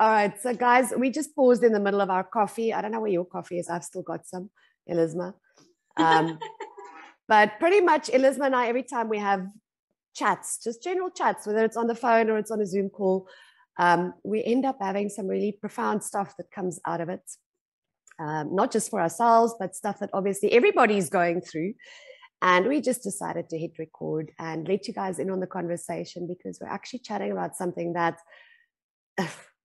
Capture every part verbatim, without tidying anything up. All right, so guys, we just paused in the middle of our coffee. I don't know where your coffee is. I've still got some, Elizma. Um, but pretty much Elizma and I, every time we have chats, just general chats, whether it's on the phone or it's on a Zoom call, um, we end up having some really profound stuff that comes out of it. Um, not just for ourselves, but stuff that obviously everybody's going through. And we just decided to hit record and let you guys in on the conversation, because we're actually chatting about something that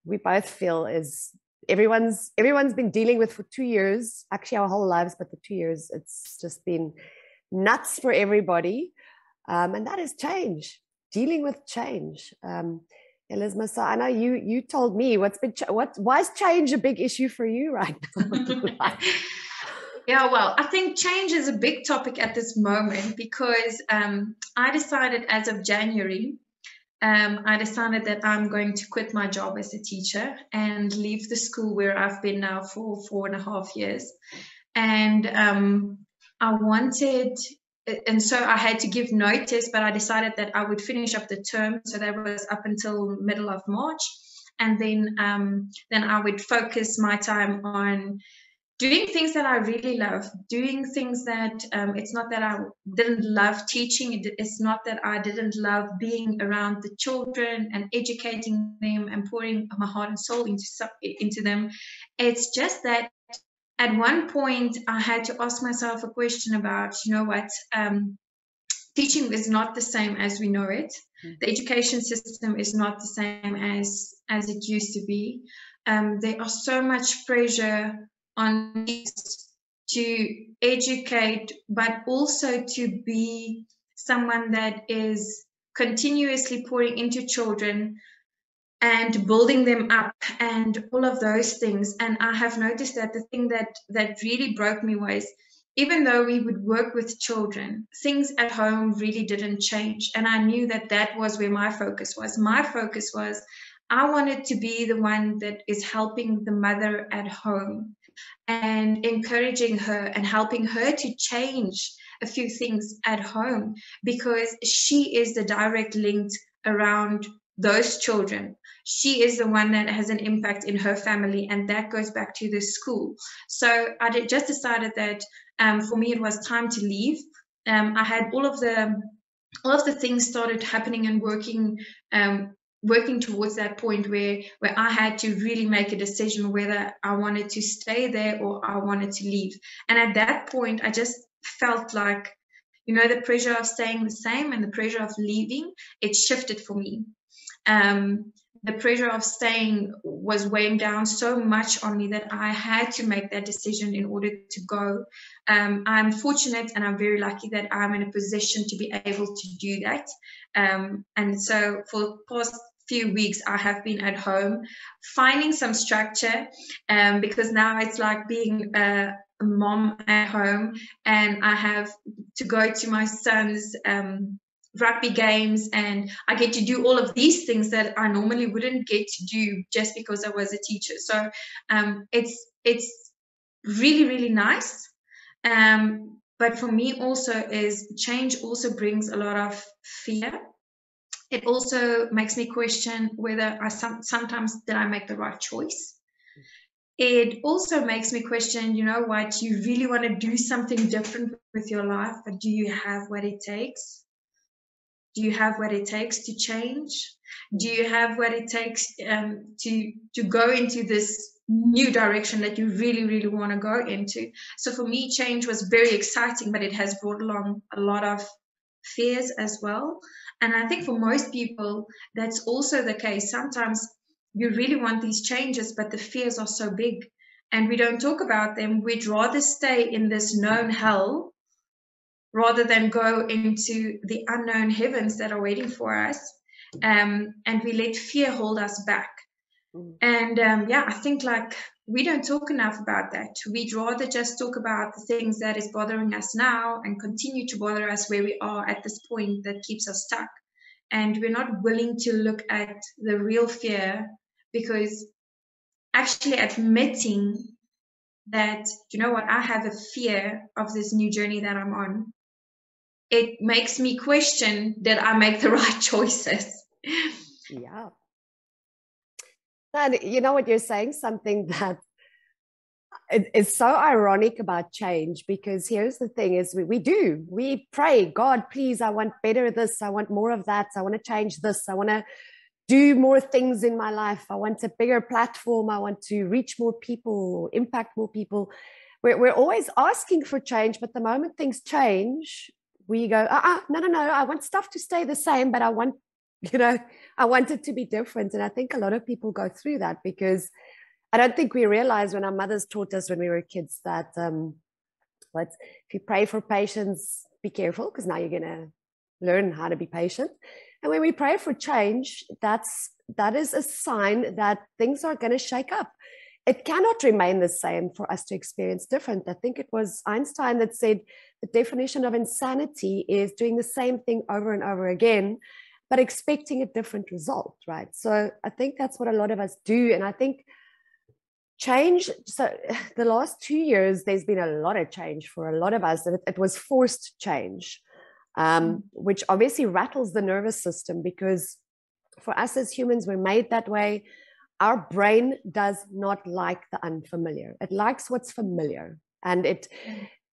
we both feel is everyone's everyone's been dealing with for two years, actually our whole lives, but the two years, it's just been nuts for everybody. Um, and that is change, dealing with change. Um, Elizma, so I know you, you told me what's been, what, why is change a big issue for you right now? Yeah, well, I think change is a big topic at this moment, because um, I decided as of January, Um, I decided that I'm going to quit my job as a teacher and leave the school where I've been now for four and a half years. And um, I wanted, and so I had to give notice, but I decided that I would finish up the term. So that was up until middle of March. And then, um, then I would focus my time on doing things that I really love, doing things that um, it's not that I didn't love teaching. It's not that I didn't love being around the children and educating them and pouring my heart and soul into, into them. It's just that at one point I had to ask myself a question about, you know what, um, teaching is not the same as we know it. The education system is not the same as, as it used to be. Um, there are so much pressure on to educate, but also to be someone that is continuously pouring into children and building them up and all of those things. And I have noticed that the thing that, that really broke me was, even though we would work with children, things at home really didn't change. And I knew that that was where my focus was. My focus was, I wanted to be the one that is helping the mother at home and encouraging her and helping her to change a few things at home, because she is the direct link around those children. She is the one that has an impact in her family, and that goes back to the school. So I did, just decided that um, for me it was time to leave. Um, I had all of the all of the things started happening and working um, working towards that point where, where I had to really make a decision whether I wanted to stay there or I wanted to leave. And at that point, I just felt like, you know, the pressure of staying the same and the pressure of leaving, it shifted for me. Um, the pressure of staying was weighing down so much on me that I had to make that decision in order to go. Um, I'm fortunate and I'm very lucky that I'm in a position to be able to do that. Um, and so for the past few weeks, I have been at home finding some structure, um, because now it's like being a, a mom at home, and I have to go to my son's um, rugby games, and I get to do all of these things that I normally wouldn't get to do just because I was a teacher. So um, it's it's really, really nice. Um, but for me also is change also brings a lot of fear. It also makes me question whether I some, sometimes did I make the right choice. It also makes me question, you know what, you really want to do something different with your life, but do you have what it takes? Do you have what it takes to change? Do you have what it takes um, to, to go into this new direction that you really, really want to go into? So for me, change was very exciting, but it has brought along a lot of fears as well. And I think for most people, that's also the case. Sometimes you really want these changes, but the fears are so big and we don't talk about them. We'd rather stay in this known hell rather than go into the unknown heavens that are waiting for us. Um, and we let fear hold us back. And um, yeah, I think like we don't talk enough about that. We'd rather just talk about the things that is bothering us now and continue to bother us where we are at this point that keeps us stuck. And we're not willing to look at the real fear, because actually admitting that, you know what, I have a fear of this new journey that I'm on, it makes me question that I make the right choices. Yeah. Man, you know what, you're saying something that it, it's so ironic about change, because here's the thing is we, we do, we pray, God, please, I want better this, I want more of that, I want to change this, I want to do more things in my life, I want a bigger platform, I want to reach more people, impact more people. We're, we're always asking for change, but the moment things change, we go, uh-uh, no, no, no, I want stuff to stay the same, but I want, you know, I want it to be different. And I think a lot of people go through that, because I don't think we realize when our mothers taught us when we were kids that um, what, if you pray for patience, be careful, because now you're going to learn how to be patient. And when we pray for change, that's, that is a sign that things are going to shake up. It cannot remain the same for us to experience different. I think it was Einstein that said the definition of insanity is doing the same thing over and over again, but expecting a different result, right? So I think that's what a lot of us do. And I think change, so the last two years, there's been a lot of change for a lot of us. It, it was forced change, um, which obviously rattles the nervous system, because for us as humans, we're made that way. Our brain does not like the unfamiliar. It likes what's familiar. And it,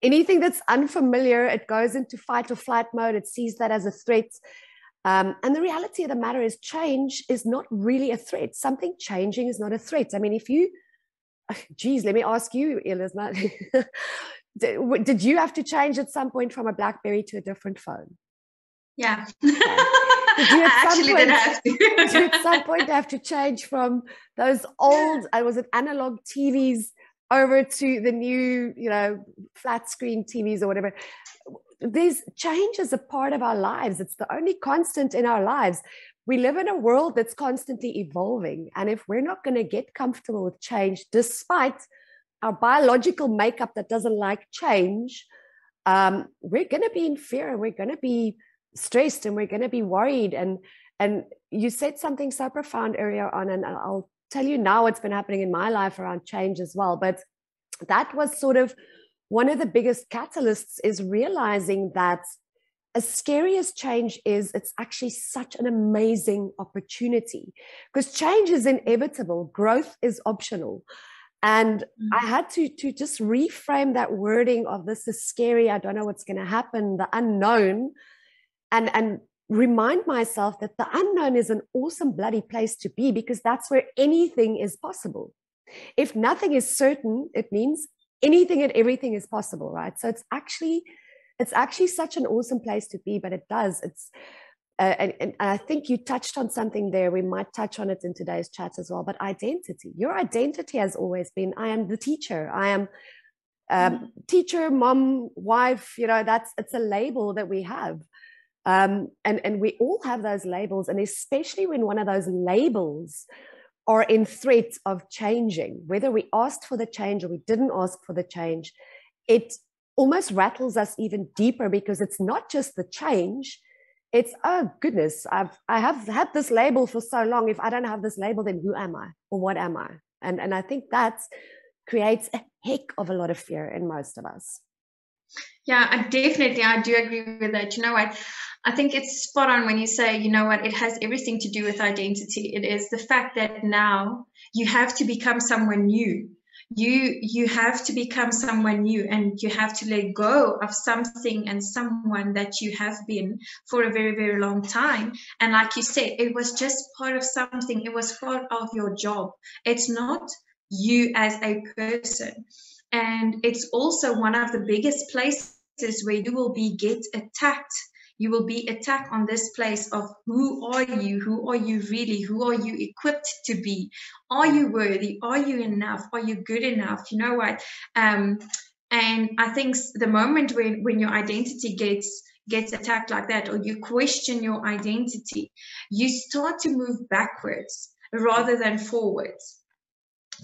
anything that's unfamiliar, it goes into fight or flight mode. It sees that as a threat. Um, and the reality of the matter is change is not really a threat. Something changing is not a threat. I mean, if you, geez, let me ask you, Elizma, did, did you have to change at some point from a Blackberry to a different phone? Yeah. yeah. Did you at I some actually point, did have to. Did you at some point have to change from those old, I was it analog T Vs over to the new, you know, flat screen T Vs or whatever? There's change is a part of our lives. It's the only constant in our lives. We live in a world that's constantly evolving. And if we're not going to get comfortable with change, despite our biological makeup that doesn't like change, um, we're going to be in fear, and we're going to be stressed, and we're going to be worried. And and you said something so profound earlier on, and I'll tell you now what's been happening in my life around change as well. But that was sort of one of the biggest catalysts, is realizing that as scary as change is, it's actually such an amazing opportunity, because change is inevitable. Growth is optional. And mm-hmm. I had to, to just reframe that wording of this is scary, I don't know what's going to happen, the unknown. And, and remind myself that the unknown is an awesome bloody place to be, because that's where anything is possible. If nothing is certain, it means anything and everything is possible, right? So it's actually, it's actually such an awesome place to be, but it does. It's, uh, and, and I think you touched on something there. We might touch on it in today's chat as well, but identity. Your identity has always been, I am the teacher. I am um, teacher, mom, wife, you know, that's, it's a label that we have. Um, and, and we all have those labels, and especially when one of those labels are in threat of changing, whether we asked for the change or we didn't ask for the change, it almost rattles us even deeper, because it's not just the change, it's, oh goodness, I've, I have had this label for so long. If I don't have this label, then who am I, or what am I? And, and I think that creates a heck of a lot of fear in most of us. Yeah, I definitely, I do agree with that. You know what? I think it's spot on when you say, you know what, it has everything to do with identity. It is the fact that now you have to become someone new. You you have to become someone new, and you have to let go of something and someone that you have been for a very, very long time. And like you said, it was just part of something. It was part of your job. It's not you as a person. And it's also one of the biggest places where you will be get attacked. You will be attacked on this place of who are you? Who are you really? Who are you equipped to be? Are you worthy? Are you enough? Are you good enough? You know what? Um, and I think the moment when, when your identity gets gets attacked like that, or you question your identity, you start to move backwards rather than forwards.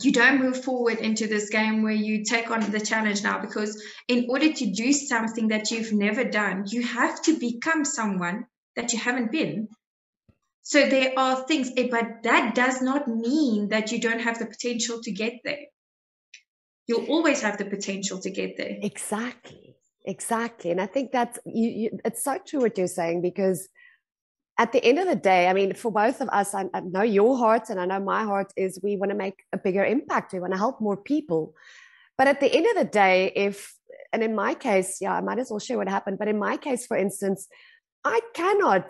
You don't move forward into this game where you take on the challenge now, because in order to do something that you've never done, you have to become someone that you haven't been. So there are things, but that does not mean that you don't have the potential to get there. You'll always have the potential to get there. Exactly. Exactly. And I think that's, you, you, it's so true what you're saying, because at the end of the day, I mean, for both of us, I, I know your heart and I know my heart is we want to make a bigger impact. We want to help more people. But at the end of the day, if, and in my case, yeah, I might as well share what happened. But in my case, for instance, I cannot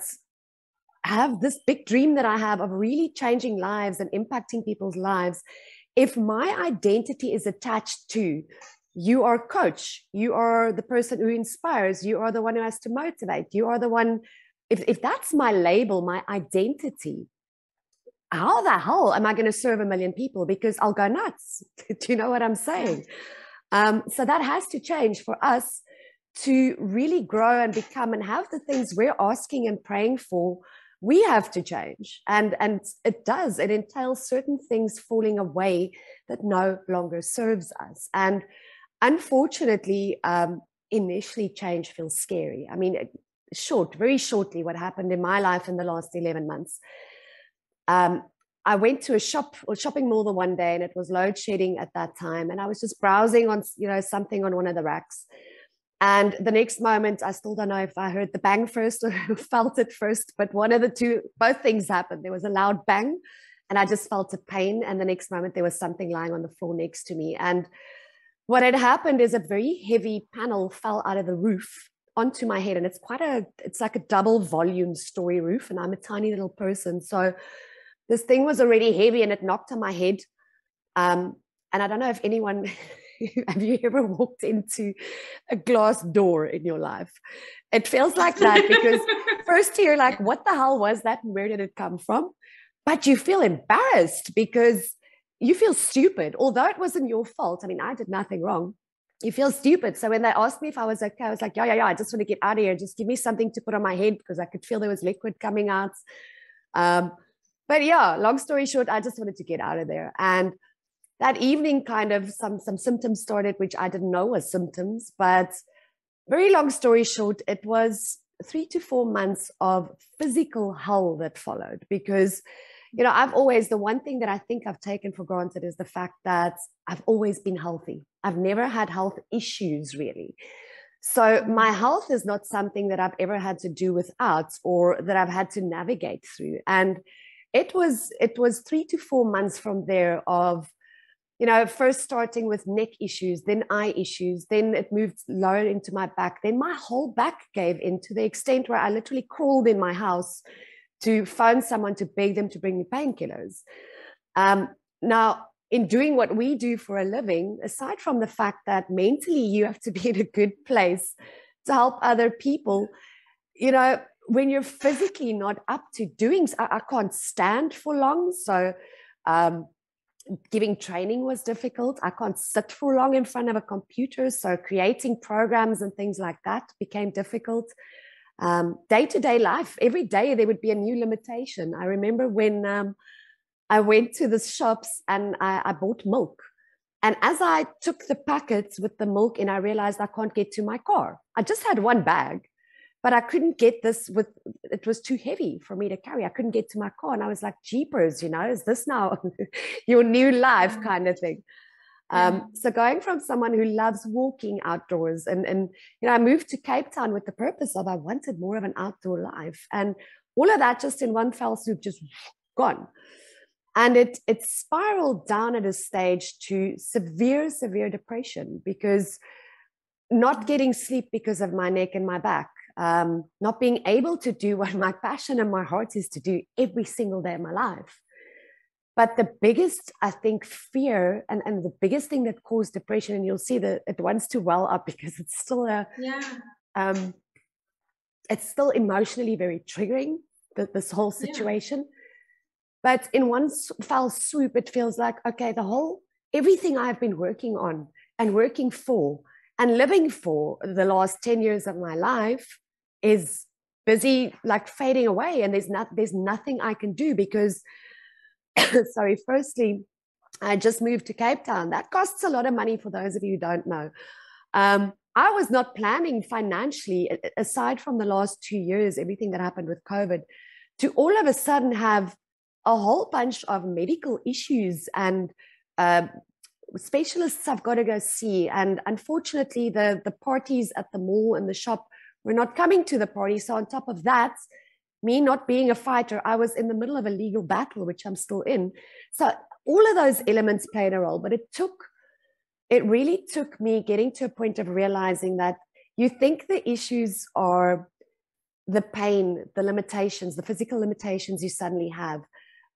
have this big dream that I have of really changing lives and impacting people's lives if my identity is attached to you are coach, you are the person who inspires, you are the one who has to motivate, you are the one. If, if that's my label, my identity, how the hell am I going to serve a million people? Because I'll go nuts. Do you know what I'm saying? Um, so that has to change for us to really grow and become and have the things we're asking and praying for. We have to change. And, and it does. It entails certain things falling away that no longer serves us. And unfortunately, um, initially change feels scary. I mean, it, short, very shortly, what happened in my life in the last eleven months. Um, I went to a shop or shopping mall the one day, and it was load shedding at that time. And I was just browsing on, you know, something on one of the racks. And the next moment, I still don't know if I heard the bang first or felt it first, but one of the two, both things happened. There was a loud bang, and I just felt a pain. And the next moment, there was something lying on the floor next to me. And what had happened is a very heavy panel fell out of the roof onto my head, and it's quite a, it's like a double volume story roof, and I'm a tiny little person, so this thing was already heavy and it knocked on my head. Um, and I don't know if anyone, have you ever walked into a glass door in your life? It feels like that, because first you're like, what the hell was that and where did it come from? But you feel embarrassed because you feel stupid, although it wasn't your fault. I mean, I did nothing wrong. You feel stupid. So when they asked me if I was okay, I was like, yeah, yeah, yeah, I just want to get out of here. Just give me something to put on my head, because I could feel there was liquid coming out. Um, but yeah, long story short, I just wanted to get out of there. And that evening, kind of some, some symptoms started, which I didn't know was symptoms, but very long story short, it was three to four months of physical hell that followed, because, you know, I've always, the one thing that I think I've taken for granted is the fact that I've always been healthy. I've never had health issues, really. So my health is not something that I've ever had to do without or that I've had to navigate through. And it was, it was three to four months from there of, you know, first starting with neck issues, then eye issues, then it moved lower into my back. Then my whole back gave in to the extent where I literally crawled in my house to find someone to beg them to bring me painkillers. Um, now, in doing what we do for a living, aside from the fact that mentally you have to be in a good place to help other people, you know, when you're physically not up to doing, I, I can't stand for long. So um, giving training was difficult. I can't sit for long in front of a computer. So creating programs and things like that became difficult. Um, day-to-day life, every day there would be a new limitation. I remember when um, I went to the shops and I, I bought milk. And as I took the packets with the milk in, I realized I can't get to my car. I just had one bag, but I couldn't get this with, it was too heavy for me to carry. I couldn't get to my car. And I was like, jeepers, you know, is this now your new life kind of thing? Um, so going from someone who loves walking outdoors and, and, you know, I moved to Cape Town with the purpose of I wanted more of an outdoor life, and all of that just in one fell swoop, just gone. And it, it spiraled down at a stage to severe, severe depression, because not getting sleep because of my neck and my back, um, not being able to do what my passion and my heart is to do every single day of my life. But the biggest, I think, fear and, and the biggest thing that caused depression, and you'll see that it wants to well up because it's still a, yeah. um, it's still emotionally very triggering, the, this whole situation. Yeah. But in one fell swoop, it feels like, okay, the whole, everything I've been working on and working for and living for the last ten years of my life is busy, like fading away. And there's not, there's nothing I can do because sorry, firstly, I just moved to Cape Town. That costs a lot of money for those of you who don't know. Um, I was not planning financially, aside from the last two years, everything that happened with COVID, to all of a sudden have a whole bunch of medical issues and uh, specialists I've got to go see. And unfortunately, the, the parties at the mall and the shop were not coming to the party. So on top of that, me not being a fighter, I was in the middle of a legal battle, which I'm still in. So all of those elements played a role, but it took, it really took me getting to a point of realizing that you think the issues are the pain, the limitations, the physical limitations you suddenly have,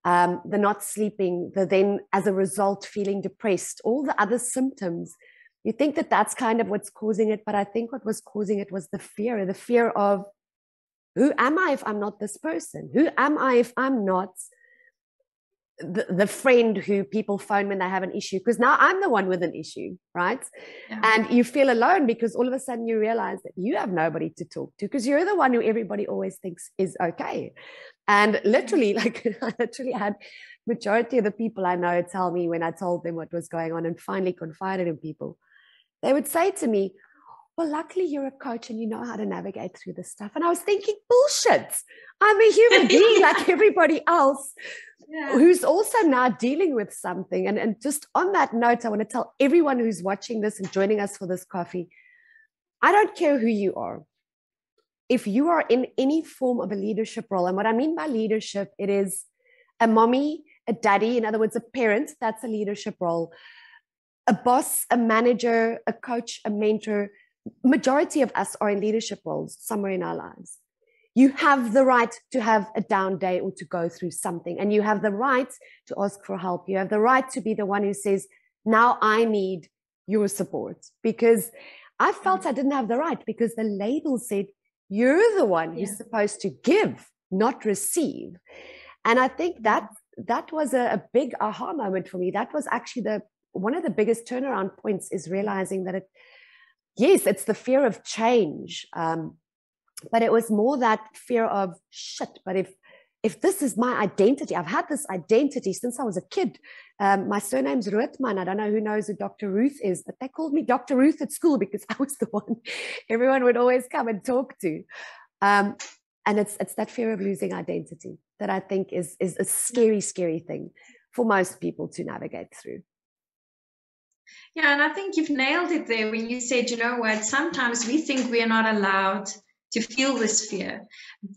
um, the not sleeping, the then as a result feeling depressed, all the other symptoms. You think that that's kind of what's causing it, but I think what was causing it was the fear, the fear of, who am I if I'm not this person? Who am I if I'm not the, the friend who people phone when they have an issue? Because now I'm the one with an issue, right? Yeah. And you feel alone because all of a sudden you realize that you have nobody to talk to because you're the one who everybody always thinks is okay. And literally, like, I literally had majority of the people I know tell me when I told them what was going on and finally confided in people, they would say to me, well, luckily you're a coach and you know how to navigate through this stuff. And I was thinking, bullshit. I'm a human being like everybody else yeah. who's also now dealing with something. And, and just on that note, I want to tell everyone who's watching this and joining us for this coffee, I don't care who you are. If you are in any form of a leadership role, and what I mean by leadership, it is a mommy, a daddy, in other words, a parent, that's a leadership role, a boss, a manager, a coach, a mentor, majority of us are in leadership roles somewhere in our lives. You have the right to have a down day or to go through something, and you have the right to ask for help. You have the right to be the one who says, now I need your support, because I felt I didn't have the right because the label said, you're the one who's yeah. supposed to give, not receive. And I think that that was a, a big aha moment for me. That was actually the one of the biggest turnaround points, is realizing that it yes, it's the fear of change, um, but it was more that fear of shit. But if if this is my identity, I've had this identity since I was a kid. Um, my surname's Roothman. I don't know who knows who Doctor Ruth is, but they called me Doctor Ruth at school because I was the one everyone would always come and talk to. Um, and it's it's that fear of losing identity that I think is is a scary, scary thing for most people to navigate through. Yeah, and I think you've nailed it there when you said, you know what, sometimes we think we are not allowed to feel this fear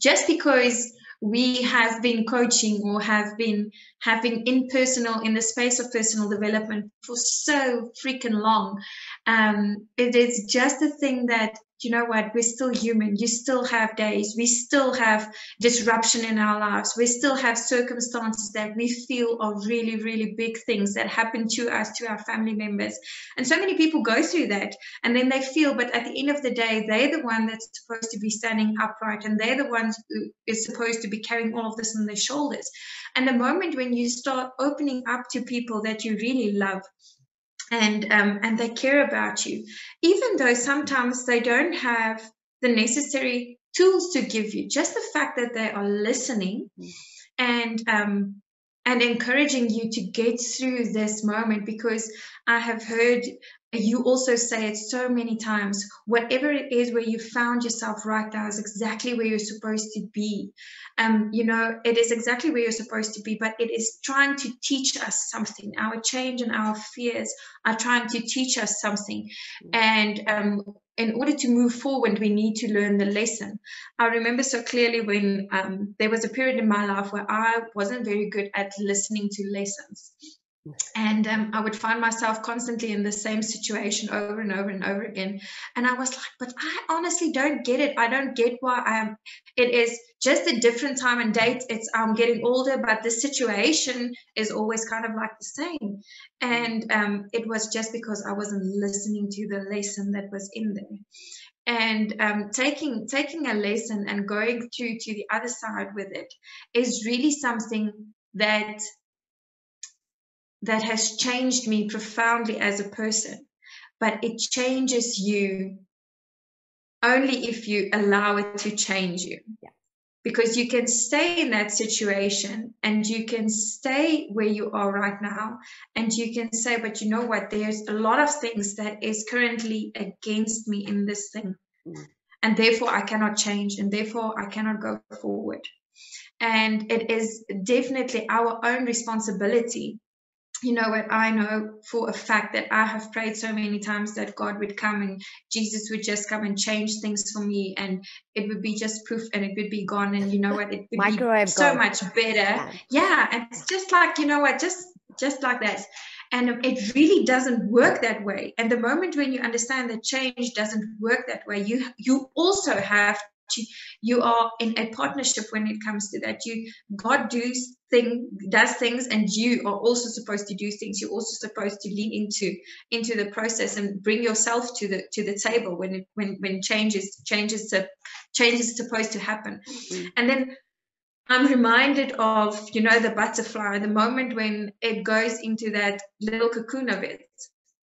just because we have been coaching or have been having in personal, in the space of personal development for so freaking long. Um, it is just a thing that, you know what, we're still human. You still have days. We still have disruption in our lives. We still have circumstances that we feel are really, really big things that happen to us, to our family members. And so many people go through that and then they feel, but at the end of the day, they're the one that's supposed to be standing upright and they're the ones who is supposed to be carrying all of this on their shoulders. And the moment when you start opening up to people that you really love, and um, and they care about you, even though sometimes they don't have the necessary tools to give you, just the fact that they are listening and um, and encouraging you to get through this moment, because I have heard you also say it so many times, whatever it is where you found yourself right now is exactly where you're supposed to be. Um, you know, it is exactly where you're supposed to be, but it is trying to teach us something. Our change and our fears are trying to teach us something. And um, in order to move forward, we need to learn the lesson. I remember so clearly when um, there was a period in my life where I wasn't very good at listening to lessons. And um, I would find myself constantly in the same situation over and over and over again. And I was like, but I honestly don't get it. I don't get why I am. It is just a different time and date. It's I'm getting older, but the situation is always kind of like the same. And um, it was just because I wasn't listening to the lesson that was in there. And um, taking taking a lesson and going through to the other side with it is really something that that has changed me profoundly as a person, but it changes you only if you allow it to change you. Yeah. Because you can stay in that situation and you can stay where you are right now and you can say, but you know what, there's a lot of things that is currently against me in this thing. Yeah. And therefore I cannot change and therefore I cannot go forward. And it is definitely our own responsibility you know what, I know for a fact that I have prayed so many times that God would come and Jesus would just come and change things for me, and it would be just poof and it would be gone. And you know what, it would be so much better. Yeah. And it's just like, you know what, just, just like that. And it really doesn't work that way. And the moment when you understand that change doesn't work that way, you you also have to, you are in a partnership when it comes to that. You God does thing does things, and you are also supposed to do things. You're also supposed to lean into into the process and bring yourself to the to the table when it, when when change is change is, change is supposed to happen. Mm-hmm. And then I'm reminded of, you know, the butterfly, the moment when it goes into that little cocoon of it,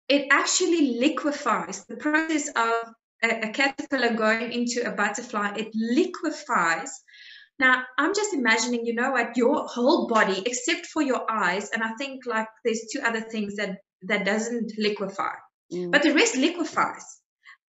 it actually liquefies. The process of a, a caterpillar going into a butterfly, it liquefies. Now, I'm just imagining, you know what, your whole body, except for your eyes, and I think like there's two other things that, that doesn't liquefy, mm. but the rest liquefies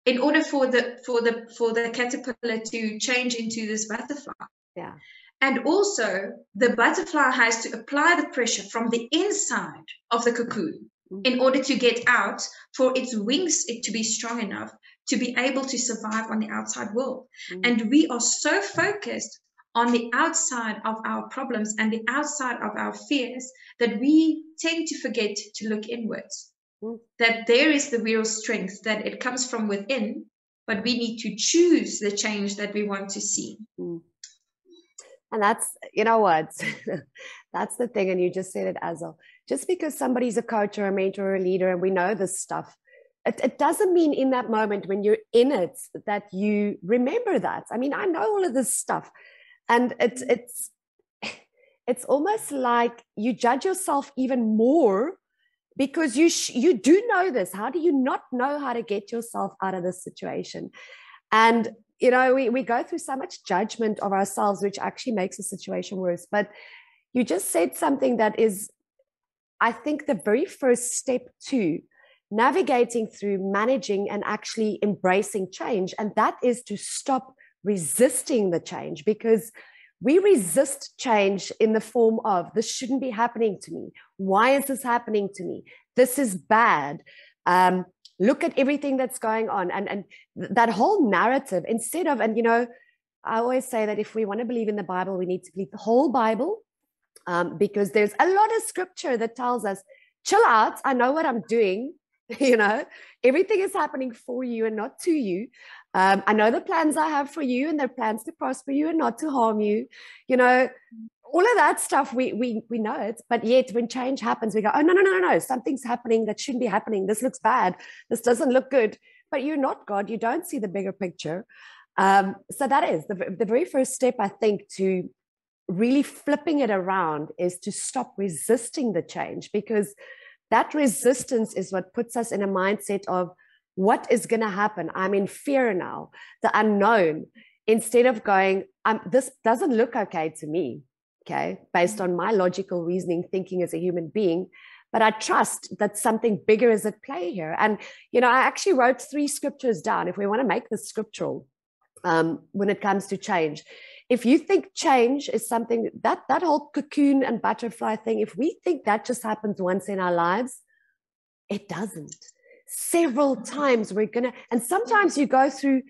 in order for the, for the, for the caterpillar to change into this butterfly. Yeah. And also, the butterfly has to apply the pressure from the inside of the cocoon mm-hmm. in order to get out, for its wings it to be strong enough to be able to survive on the outside world. Mm-hmm. And we are so focused on the outside of our problems and the outside of our fears that we tend to forget to look inwards. Mm-hmm. That there is the real strength, that it comes from within, but we need to choose the change that we want to see. Mm-hmm. And that's, you know what, that's the thing. And you just said it, Azel. Just because somebody's a coach or a mentor or a leader, and we know this stuff, it, it doesn't mean in that moment when you're in it that you remember that. I mean, I know all of this stuff, and it's it's it's almost like you judge yourself even more because you sh you do know this. How do you not know how to get yourself out of this situation? And you know, we, we go through so much judgment of ourselves, which actually makes the situation worse. But you just said something that is, I think, the very first step to navigating through managing and actually embracing change. And that is to stop resisting the change, because we resist change in the form of, this shouldn't be happening to me. Why is this happening to me? This is bad. Um, Look at everything that's going on, and, and that whole narrative instead of, and, you know, I always say that if we want to believe in the Bible, we need to believe the whole Bible, um, because there's a lot of scripture that tells us, chill out. I know what I'm doing. You know, everything is happening for you and not to you. Um, I know the plans I have for you, and they're plans to prosper you and not to harm you. You know, all of that stuff, we, we, we know it, but yet when change happens, we go, oh, no, no, no, no, no, something's happening that shouldn't be happening. This looks bad. This doesn't look good. But you're not God. You don't see the bigger picture. Um, so that is the, the very first step, I think, to really flipping it around is to stop resisting the change, because that resistance is what puts us in a mindset of what is going to happen. I'm in fear now, the unknown, instead of going, um, this doesn't look okay to me. Okay, based on my logical reasoning, thinking as a human being, but I trust that something bigger is at play here. And, you know, I actually wrote three scriptures down. If we want to make this scriptural, um, when it comes to change, if you think change is something that, that whole cocoon and butterfly thing, if we think that just happens once in our lives, it doesn't. Several times we're going to, and sometimes you go through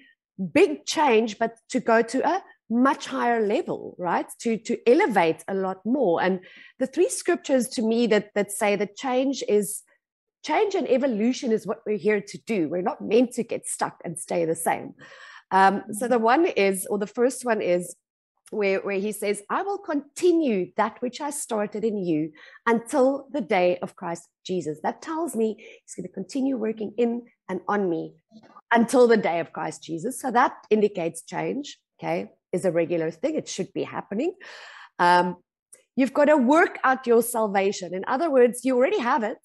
big change, but to go to a much higher level, right? To, to elevate a lot more. And the three scriptures to me that, that say that change is change and evolution is what we're here to do. We're not meant to get stuck and stay the same. Um, so the one is, or the first one is where, where he says, I will continue that which I started in you until the day of Christ Jesus. That tells me he's going to continue working in and on me until the day of Christ Jesus. So that indicates change. Okay. Is a regular thing. It should be happening. Um, you've got to work out your salvation. In other words, you already have it,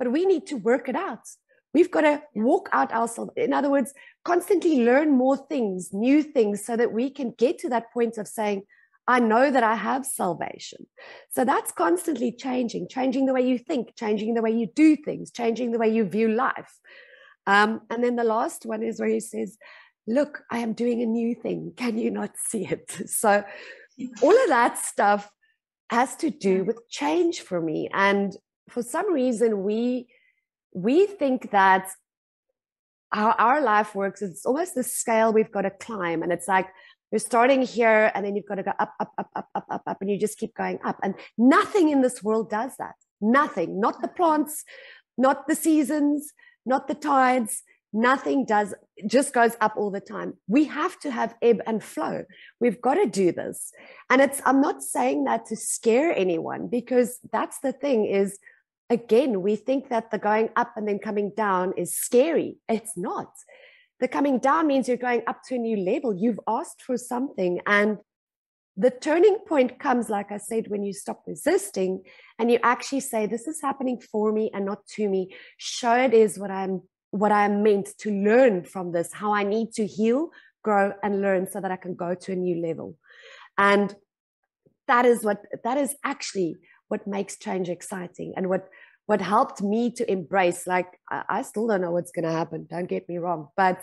but we need to work it out. We've got to walk out our salvation. In other words, constantly learn more things, new things, so that we can get to that point of saying, I know that I have salvation. So that's constantly changing, changing the way you think, changing the way you do things, changing the way you view life. Um, and then the last one is where he says, look, I am doing a new thing. Can you not see it? So all of that stuff has to do with change for me. And for some reason, we we think that how our life works, it's almost the scale we've got to climb. And it's like, you're starting here and then you've got to go up, up, up, up, up, up, up, and you just keep going up. And nothing in this world does that. Nothing, not the plants, not the seasons, not the tides, nothing does, it just goes up all the time. We have to have ebb and flow. We've got to do this. And it's, I'm not saying that to scare anyone, because that's the thing is, again, we think that the going up and then coming down is scary. It's not. The coming down means you're going up to a new level. You've asked for something. And the turning point comes, like I said, when you stop resisting and you actually say, this is happening for me and not to me. Sure, it is what I'm, what I'm meant to learn from this, how I need to heal, grow, and learn so that I can go to a new level. And that is what, that is actually what makes change exciting, and what What helped me to embrace, like, I still don't know what's going to happen, don't get me wrong. But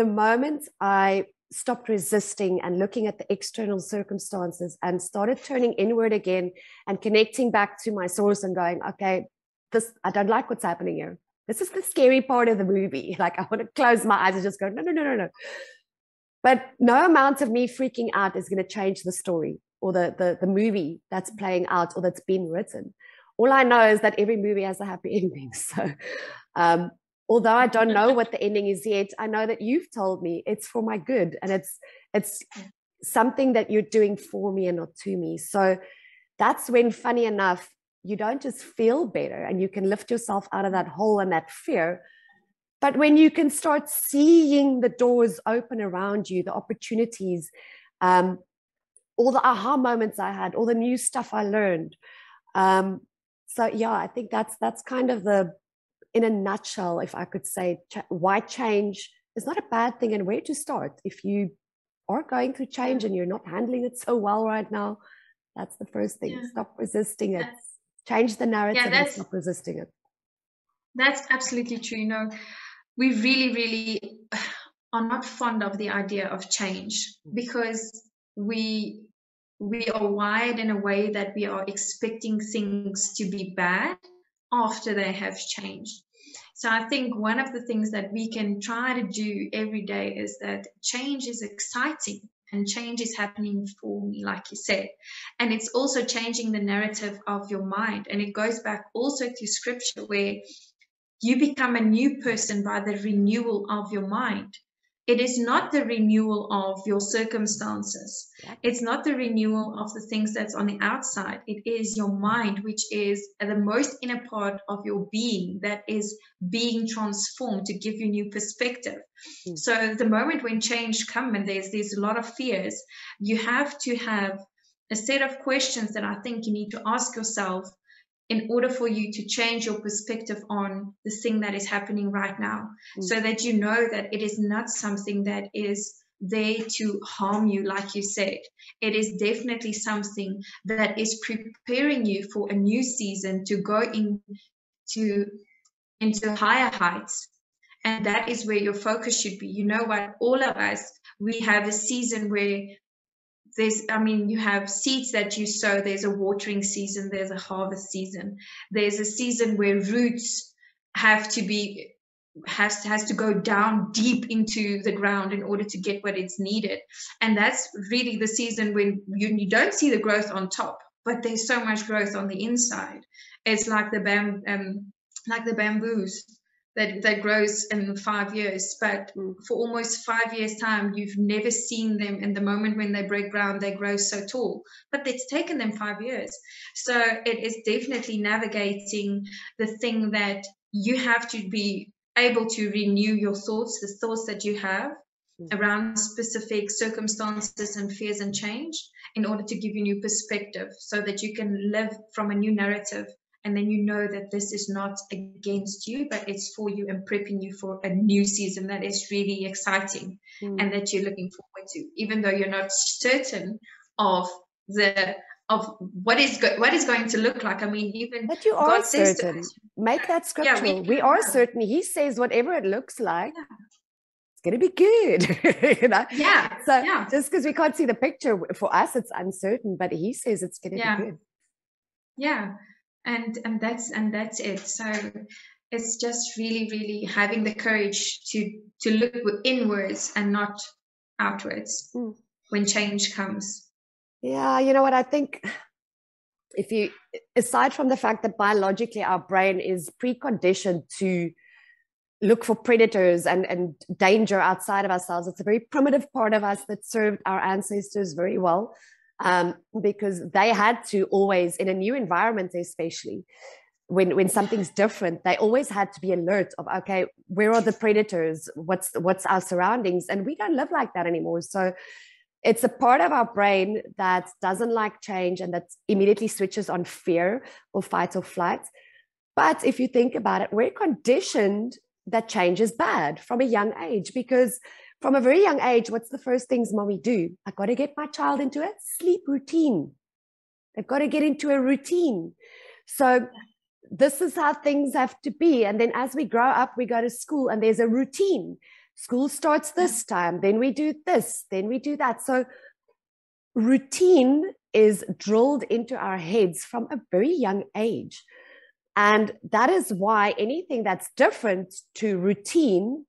the moment I stopped resisting and looking at the external circumstances and started turning inward again and connecting back to my source and going, okay, this, I don't like what's happening here. This is the scary part of the movie. Like, I want to close my eyes and just go, no, no, no, no, no. But no amount of me freaking out is going to change the story or the, the, the movie that's playing out or that's been written. All I know is that every movie has a happy ending. So um, although I don't know what the ending is yet, I know that you've told me it's for my good, and it's, it's something that you're doing for me and not to me. So that's when, funny enough, you don't just feel better and you can lift yourself out of that hole and that fear. But when you can start seeing the doors open around you, the opportunities, um, all the aha moments I had, all the new stuff I learned, um, so yeah, I think that's that's kind of the, in a nutshell, if I could say, ch why change is not a bad thing and where to start. If you are going through change and you're not handling it so well right now, that's the first thing. Yeah. Stop resisting it. That's, change the narrative yeah, and stop resisting it. That's absolutely true. You know, we really, really are not fond of the idea of change because we... we are wired in a way that we are expecting things to be bad after they have changed. So I think one of the things that we can try to do every day is that change is exciting and change is happening for me, like you said. And it's also changing the narrative of your mind. And it goes back also to scripture where you become a new person by the renewal of your mind. It is not the renewal of your circumstances. It's not the renewal of the things that's on the outside. It is your mind, which is the most inner part of your being that is being transformed to give you new perspective. Mm-hmm. So the moment when change comes and there's, there's a lot of fears, you have to have a set of questions that I think you need to ask yourself in order for you to change your perspective on the thing that is happening right now, mm. so that you know that it is not something that is there to harm you, like you said. It is definitely something that is preparing you for a new season to go in to, into higher heights. And that is where your focus should be. You know what, all of us, we have a season where There's, I mean, you have seeds that you sow. There's a watering season. There's a harvest season. There's a season where roots have to be, has, has to go down deep into the ground in order to get what it's needed. And that's really the season when you, you don't see the growth on top, but there's so much growth on the inside. It's like the, bam, um, like the bamboos. That, that grows in five years, but for almost five years' time, you've never seen them. And the moment when they break ground, they grow so tall, but it's taken them five years. So it is definitely navigating the thing that you have to be able to renew your thoughts, the thoughts that you have around specific circumstances and fears and change in order to give you new perspective so that you can live from a new narrative. And then you know that this is not against you, but it's for you and prepping you for a new season that is really exciting mm. and that you're looking forward to, even though you're not certain of the of what is go what is going to look like. I mean, even but you are God certain. Says to, make that scriptural. Yeah, we, we are yeah. certain. He says whatever it looks like, yeah. it's going to be good. you know? Yeah. So yeah. just because we can't see the picture, for us it's uncertain, but he says it's going to yeah. be good. Yeah. and and that's and that's it. So it's just really, really having the courage to to look inwards and not outwards mm. when change comes. Yeah, you know what, I think if you, aside from the fact that biologically our brain is preconditioned to look for predators and, and danger outside of ourselves, it's a very primitive part of us that served our ancestors very well, um, because they had to always, in a new environment especially, when when something's different, they always had to be alert of, okay, where are the predators? What's what's our surroundings? And we don't live like that anymore. So it's a part of our brain that doesn't like change and that immediately switches on fear or fight or flight. But if you think about it, we're conditioned that change is bad from a young age, because from a very young age, what's the first things mommy do? I got to get my child into a sleep routine. They've got to get into a routine. So this is how things have to be. And then as we grow up, we go to school and there's a routine. School starts this time, then we do this, then we do that. So routine is drilled into our heads from a very young age. And that is why anything that's different to routine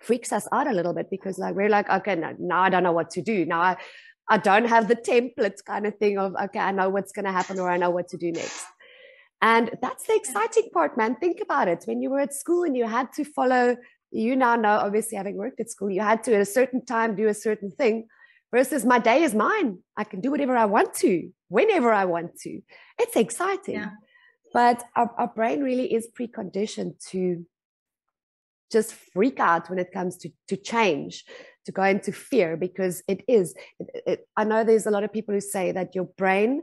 freaks us out a little bit, because like we're like, okay, no, now I don't know what to do. Now I, I don't have the templates kind of thing of, okay, I know what's going to happen or I know what to do next. And that's the exciting part, man. Think about it. When you were at school and you had to follow, you now know, obviously having worked at school, you had to at a certain time do a certain thing, versus my day is mine. I can do whatever I want to, whenever I want to. It's exciting. Yeah. But our, our brain really is preconditioned to just freak out when it comes to, to change, to go into fear, because it is. It, it, I know there's a lot of people who say that your brain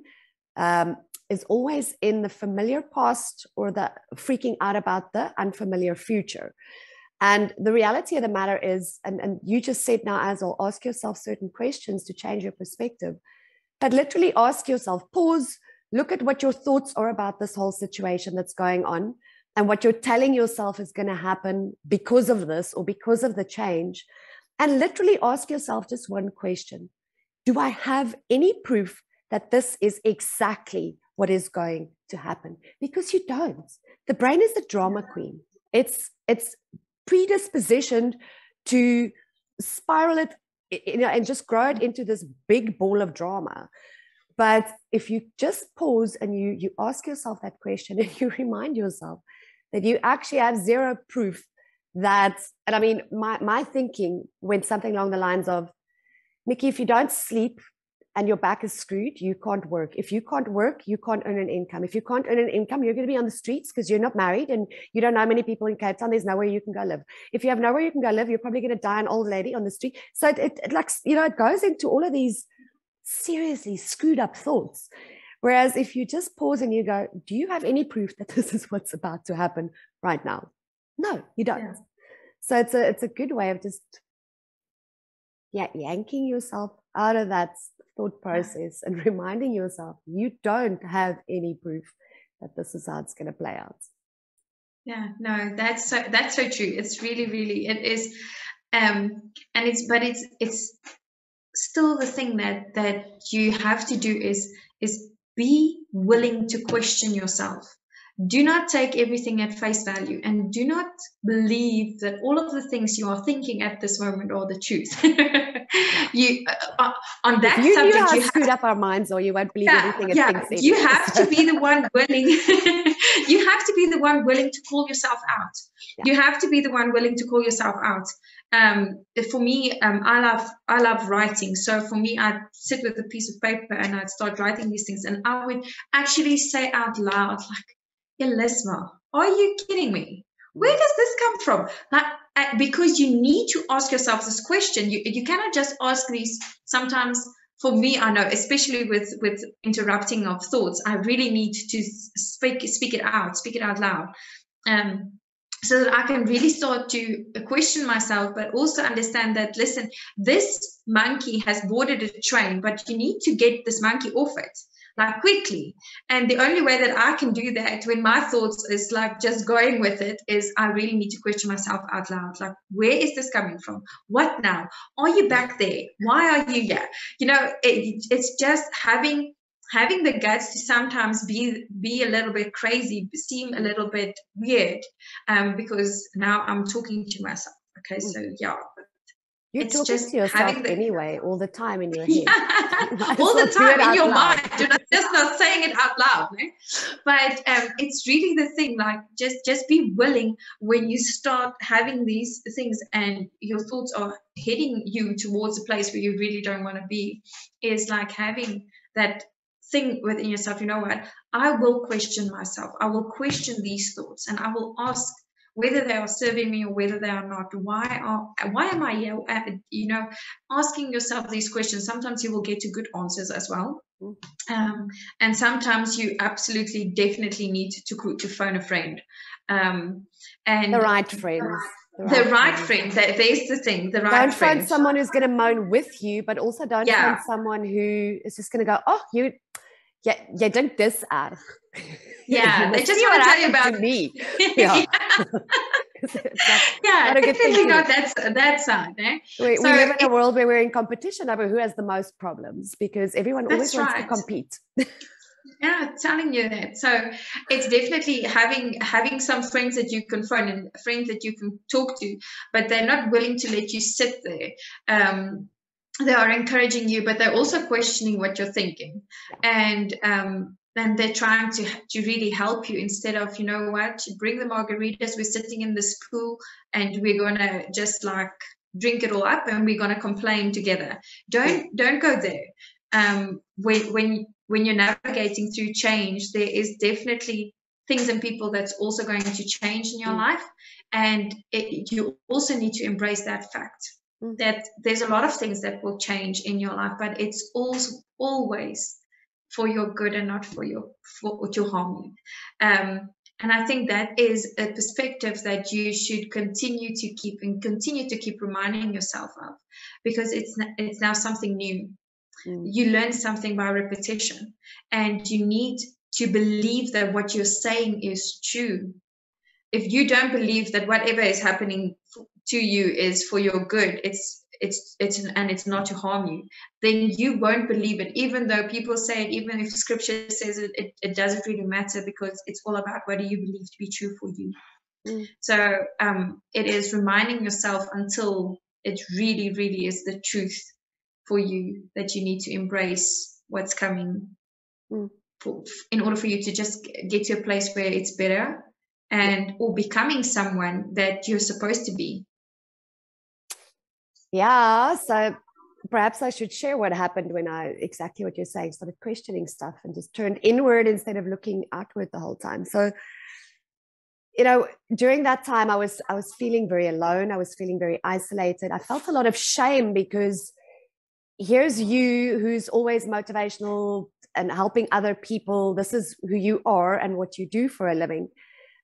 um, is always in the familiar past or the freaking out about the unfamiliar future. And the reality of the matter is, and, and you just said now as well, ask yourself certain questions to change your perspective. But literally ask yourself, pause, look at what your thoughts are about this whole situation that's going on and what you're telling yourself is going to happen because of this or because of the change. And literally ask yourself just one question. Do I have any proof that this is exactly what is going to happen? Because you don't. The brain is the drama queen. It's, it's, predispositioned to spiral it, you know, and just grow it into this big ball of drama. But if you just pause and you you ask yourself that question and you remind yourself that you actually have zero proof that, and I mean, my, my thinking went something along the lines of, Mickey, if you don't sleep and your back is screwed, you can't work. If you can't work, you can't earn an income. If you can't earn an income, you're going to be on the streets because you're not married and you don't know many people in Cape Town. There's nowhere you can go live. If you have nowhere you can go live, you're probably going to die an old lady on the street. So it, it, it like, you know, it goes into all of these seriously screwed up thoughts. Whereas if you just pause and you go, do you have any proof that this is what's about to happen right now? No, you don't. Yeah. So it's a, it's a good way of just yeah, yanking yourself out of that thought process and reminding yourself you don't have any proof that this is how it's going to play out. Yeah, no, that's so that's so true. It's really, really, it is, um, and it's but it's it's still the thing that that you have to do is is be willing to question yourself. Do not take everything at face value and do not believe that all of the things you are thinking at this moment are the truth. you uh, on that you subject, knew how you screwed up our minds, or you won't believe yeah, everything. It yeah, thinks you anyway, have so. to be the one willing. You have to be the one willing to call yourself out. Yeah. You have to be the one willing to call yourself out. Um, for me, um, I love I love writing. So for me, I'd sit with a piece of paper and I'd start writing these things, and I would actually say out loud, like, Elizma, are you kidding me? Where does this come from? Like, because you need to ask yourself this question. You you cannot just ask these. Sometimes, for me, I know, especially with with interrupting of thoughts, I really need to speak speak it out, speak it out loud, um, so that I can really start to question myself, but also understand that, listen, this monkey has boarded a train, but you need to get this monkey off it. Like quickly. And the only way that I can do that when my thoughts is like just going with it is I really need to question myself out loud. Like, where is this coming from? What now? Are you back there? Why are you here? You know, it, it's just having having the guts to sometimes be be a little bit crazy, seem a little bit weird, um, because now I'm talking to myself. Okay, so yeah. You're it's talking just to yourself the, anyway, all the time in your head. Yeah, all the time in your loud. mind. You're not, just not saying it out loud. No? But um, it's really the thing, like just, just be willing when you start having these things and your thoughts are heading you towards a place where you really don't want to be, is like having that thing within yourself. You know what? I will question myself. I will question these thoughts and I will ask whether they are serving me or whether they are not. Why are why am I here? You know, asking yourself these questions. Sometimes you will get to good answers as well, um, and sometimes you absolutely, definitely need to to phone a friend, um, and the right friends. The right, the right friend. friend. There's the thing. The right friend. Don't find friend. someone who's going to moan with you, but also don't yeah. find someone who is just going to go, "Oh, you, yeah, yeah, don't diss us." Yeah, they just want to tell you about me. Yeah, yeah, definitely not that that side. Eh? We, so we live it, in a world where we're in competition over who has the most problems, because everyone always wants right. to compete. Yeah, telling you that. So it's definitely having having some friends that you can phone and friends that you can talk to, but they're not willing to let you sit there. Um, they are encouraging you, but they're also questioning what you're thinking, and. Um, And they're trying to, to really help you instead of, you know what, bring the margaritas, we're sitting in this pool and we're going to just like drink it all up and we're going to complain together. Don't don't go there. Um, when, when, when you're navigating through change, there is definitely things and people that's also going to change in your life. And it, you also need to embrace that fact that there's a lot of things that will change in your life, but it's also always for your good and not for your for to harm you, um, and I think that is a perspective that you should continue to keep and continue to keep reminding yourself of, because it's it's now something new. Mm. You learn something by repetition, and you need to believe that what you're saying is true. If you don't believe that whatever is happening to you is for your good, it's It's it's and it's not to harm you, then you won't believe it, even though people say it, even if scripture says it, it, it doesn't really matter, because it's all about what do you believe to be true for you. Mm. So um, it is reminding yourself until it really, really is the truth for you that you need to embrace what's coming mm. for, in order for you to just get to a place where it's better and or becoming someone that you're supposed to be. Yeah, so perhaps I should share what happened when I, exactly what you're saying, started questioning stuff and just turned inward instead of looking outward the whole time. So, you know, during that time, I was, I was feeling very alone. I was feeling very isolated. I felt a lot of shame because here's you who's always motivational and helping other people. This is who you are and what you do for a living.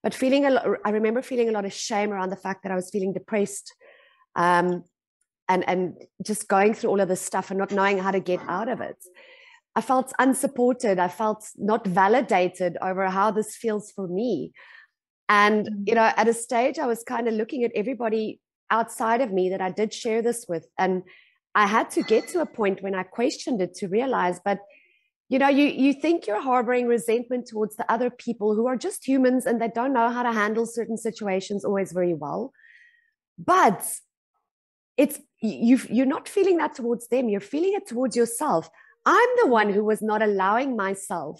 But feeling a lot, I remember feeling a lot of shame around the fact that I was feeling depressed. Um, And, and just going through all of this stuff and not knowing how to get out of it. I felt unsupported. I felt not validated over how this feels for me. And, you know, at a stage, I was kind of looking at everybody outside of me that I did share this with. And I had to get to a point when I questioned it to realize, but, you know, you, you think you're harboring resentment towards the other people who are just humans and they don't know how to handle certain situations always very well. But it's you've, you're not feeling that towards them. You're feeling it towards yourself. I'm the one who was not allowing myself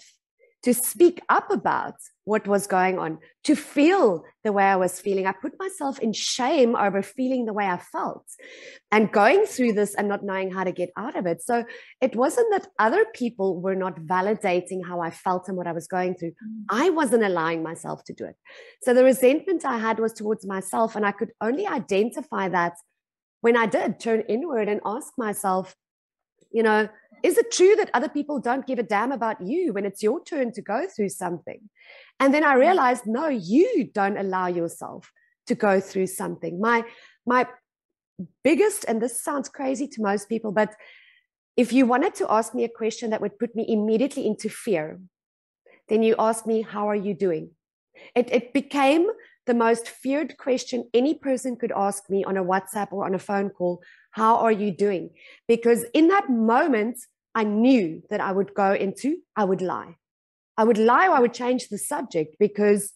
to speak up about what was going on, to feel the way I was feeling. I put myself in shame over feeling the way I felt and going through this and not knowing how to get out of it. So it wasn't that other people were not validating how I felt and what I was going through. I wasn't allowing myself to do it. So the resentment I had was towards myself, and I could only identify that when I did turn inward and ask myself, you know, is it true that other people don't give a damn about you when it's your turn to go through something? And then I realized, no, you don't allow yourself to go through something. My, my biggest, and this sounds crazy to most people, but if you wanted to ask me a question that would put me immediately into fear, then you ask me, how are you doing? It, it became the most feared question any person could ask me on a WhatsApp or on a phone call. How are you doing? Because in that moment, I knew that I would go into, I would lie. I would lie or I would change the subject, because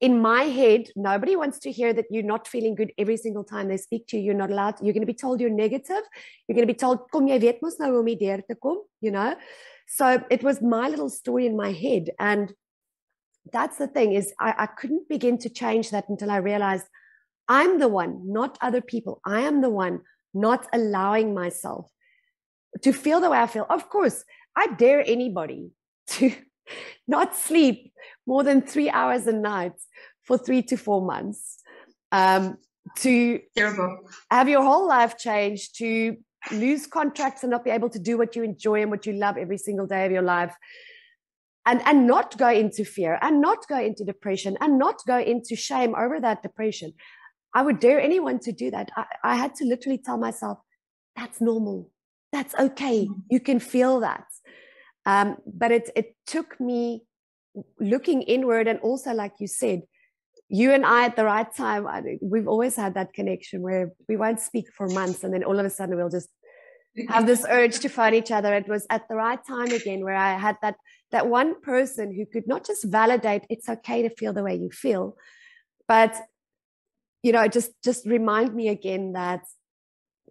in my head, nobody wants to hear that you're not feeling good every single time they speak to you. You're not allowed. You're going to be told you're negative. You're going to be told, kom jy weet mos nou hoe om deur te kom, you know. So it was my little story in my head. And that's the thing is I, I couldn't begin to change that until I realized I'm the one, not other people. I am the one not allowing myself to feel the way I feel. Of course, I dare anybody to not sleep more than three hours a night for three to four months, um, to Terrible. have your whole life changed, to lose contracts and not be able to do what you enjoy and what you love every single day of your life, and, and not go into fear, and not go into depression, and not go into shame over that depression. I would dare anyone to do that. I, I had to literally tell myself, that's normal. That's okay. You can feel that. Um, but it, it took me looking inward. And also, like you said, you and I at the right time, I, we've always had that connection where we won't speak for months. And then all of a sudden we'll just have this urge to find each other. It was at the right time again, where I had that, that one person who could not just validate it's okay to feel the way you feel, but you know, just, just remind me again that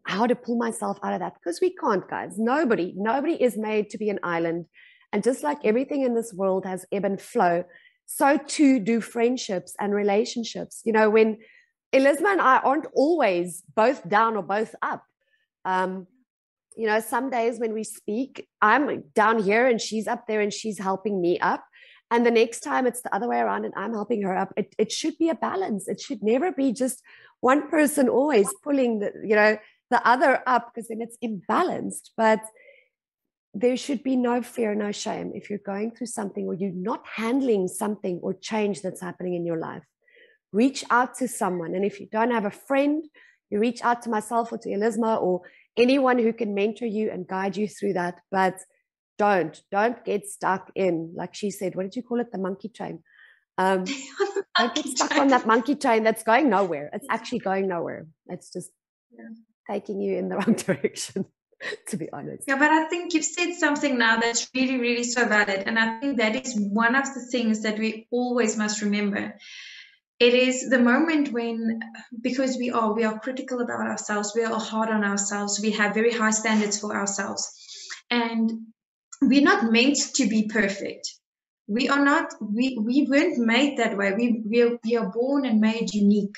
how to pull myself out of that, because we can't, guys. Nobody, nobody is made to be an island. And just like everything in this world has ebb and flow, so too do friendships and relationships. You know, when Elizma and I aren't always both down or both up, um, you know, some days when we speak, I'm down here and she's up there and she's helping me up. And the next time it's the other way around and I'm helping her up. It, it should be a balance. It should never be just one person always pulling the, you know, the other up, because then it's imbalanced. But there should be no fear, no shame. If you're going through something or you're not handling something or change that's happening in your life, reach out to someone. And if you don't have a friend, you reach out to myself or to Elizma or anyone who can mentor you and guide you through that. But Don't, don't get stuck in, like she said, what did you call it? The monkey train. Um, don't get stuck on that monkey train that's going nowhere. It's actually going nowhere. It's just yeah. taking you in the wrong direction, to be honest. Yeah, but I think you've said something now that's really, really so valid. And I think that is one of the things that we always must remember. It is the moment when, because we are, we are critical about ourselves, we are hard on ourselves, we have very high standards for ourselves. And we're not meant to be perfect. We are not, we, we weren't made that way. We, we, are, we are born and made unique.